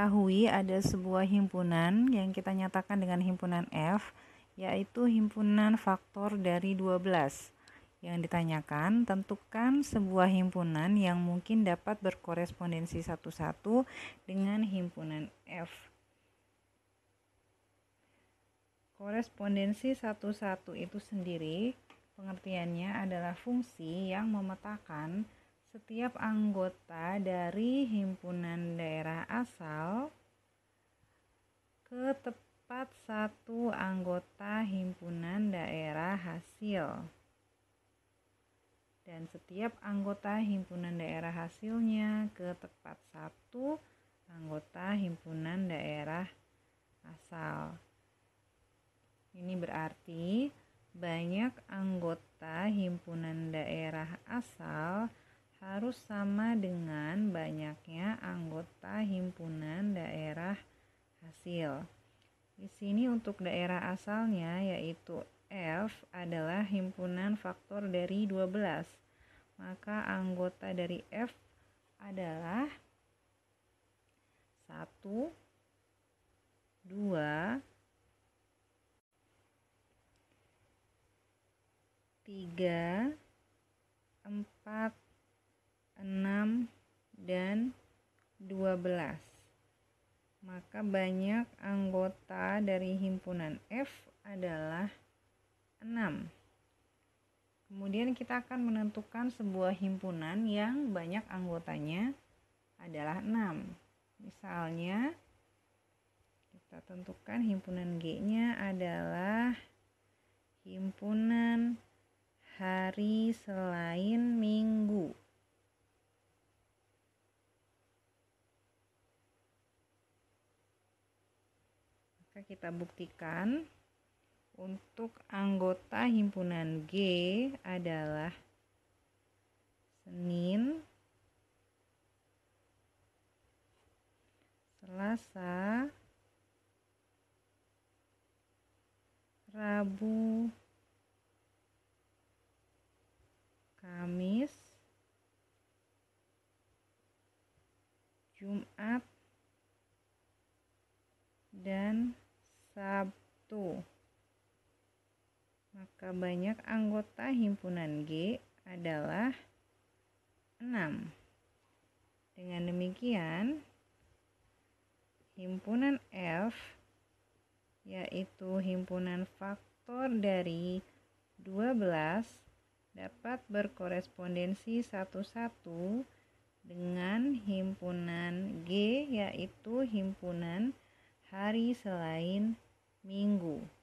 ketahui ada sebuah himpunan yang kita nyatakan dengan himpunan F, yaitu himpunan faktor dari 12. Yang ditanyakan, tentukan sebuah himpunan yang mungkin dapat berkorespondensi satu-satu dengan himpunan F. Korespondensi satu-satu itu sendiri pengertiannya adalah fungsi yang memetakan setiap anggota dari himpunan daerah asal ke tepat satu anggota himpunan daerah hasil, dan setiap anggota himpunan daerah hasilnya ke tepat satu anggota himpunan daerah asal. Ini berarti banyak anggota himpunan daerah asal harus sama dengan banyaknya anggota himpunan daerah hasil. Di sini untuk daerah asalnya yaitu F adalah himpunan faktor dari 12. Maka anggota dari F adalah 1, 2, 3, 4, 6, dan 12. Maka banyak anggota dari himpunan F adalah 6. Kemudian kita akan menentukan sebuah himpunan yang banyak anggotanya adalah 6. Misalnya kita tentukan himpunan G-nya adalah himpunan hari selain minggu. Kita buktikan untuk anggota himpunan G adalah Senin, Selasa, Rabu, Kamis, Jumat, dan Sabtu. Maka banyak anggota himpunan G adalah 6. Dengan demikian, himpunan F yaitu himpunan faktor dari 12 dapat berkorespondensi satu-satu dengan himpunan G yaitu himpunan hari selain minggu.